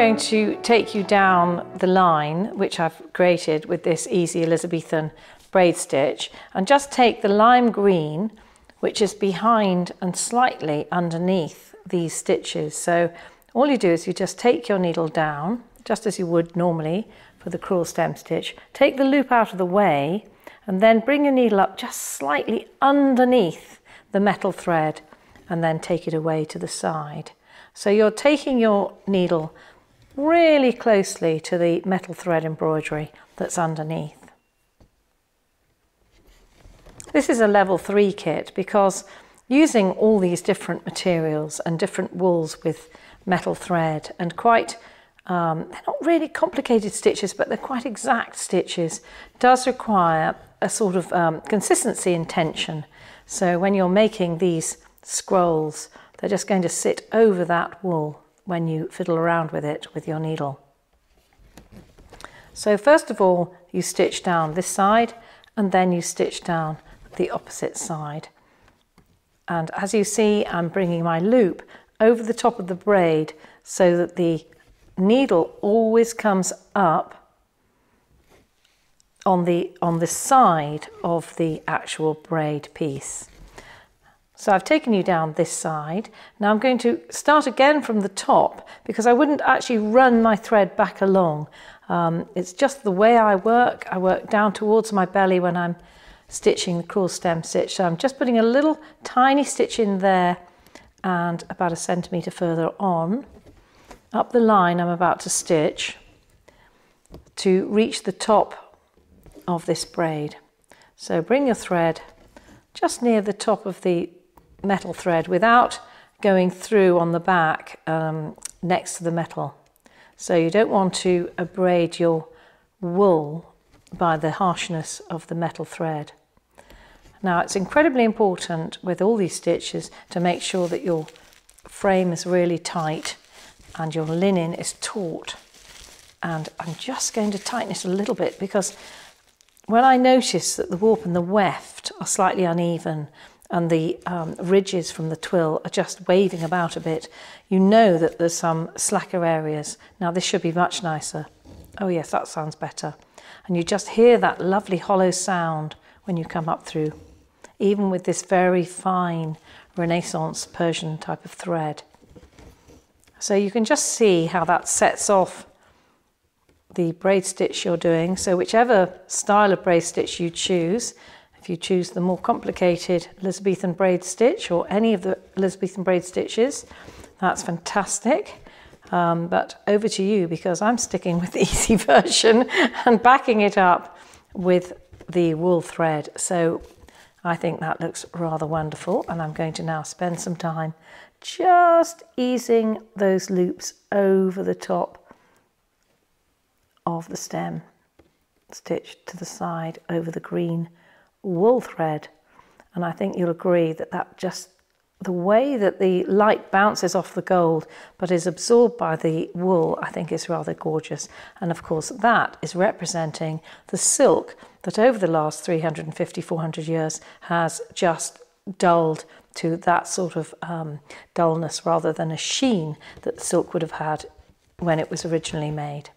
going to take you down the line which I've created with this easy Elizabethan braid stitch, and just take the lime green, which is behind and slightly underneath these stitches. So all you do is you just take your needle down, just as you would normally for the crewel stem stitch, take the loop out of the way, and then bring your needle up just slightly underneath the metal thread, and then take it away to the side. So you're taking your needle really closely to the metal thread embroidery that's underneath. This is a level 3 kit, because using all these different materials and different wools with metal thread, and quite, they're not really complicated stitches, but they're quite exact stitches, does require a sort of consistency and tension. So when you're making these scrolls, they're just going to sit over that wool when you fiddle around with it with your needle. So first of all, you stitch down this side, and then you stitch down the opposite side. And as you see, I'm bringing my loop over the top of the braid so that the needle always comes up on the side of the actual braid piece. So I've taken you down this side. Now I'm going to start again from the top, because I wouldn't actually run my thread back along. It's just the way I work. I work down towards my belly when I'm stitching the crewel stem stitch. So I'm just putting a little tiny stitch in there, and about 1 centimetre further on, up the line I'm about to stitch, to reach the top of this braid. So bring your thread just near the top of the metal thread without going through on the back next to the metal. So you don't want to abrade your wool by the harshness of the metal thread. Now it's incredibly important with all these stitches to make sure that your frame is really tight and your linen is taut. And I'm just going to tighten it a little bit, because when I notice that the warp and the weft are slightly uneven and the ridges from the twill are just waving about a bit, you know that there's some slacker areas. Now this should be much nicer. Oh yes, that sounds better. And you just hear that lovely hollow sound when you come up through, even with this very fine Renaissance Persian type of thread. So you can just see how that sets off the braid stitch you're doing. So whichever style of braid stitch you choose, if you choose the more complicated Elizabethan braid stitch or any of the Elizabethan braid stitches, that's fantastic. But over to you, because I'm sticking with the easy version and backing it up with the wool thread. So I think that looks rather wonderful, and I'm going to now spend some time just easing those loops over the top of the stem stitch to the side over the green wool thread. And I think you'll agree that just the way that the light bounces off the gold but is absorbed by the wool, I think is rather gorgeous. And of course that is representing the silk that over the last 350, 400 years has just dulled to that sort of dullness rather than a sheen that silk would have had when it was originally made.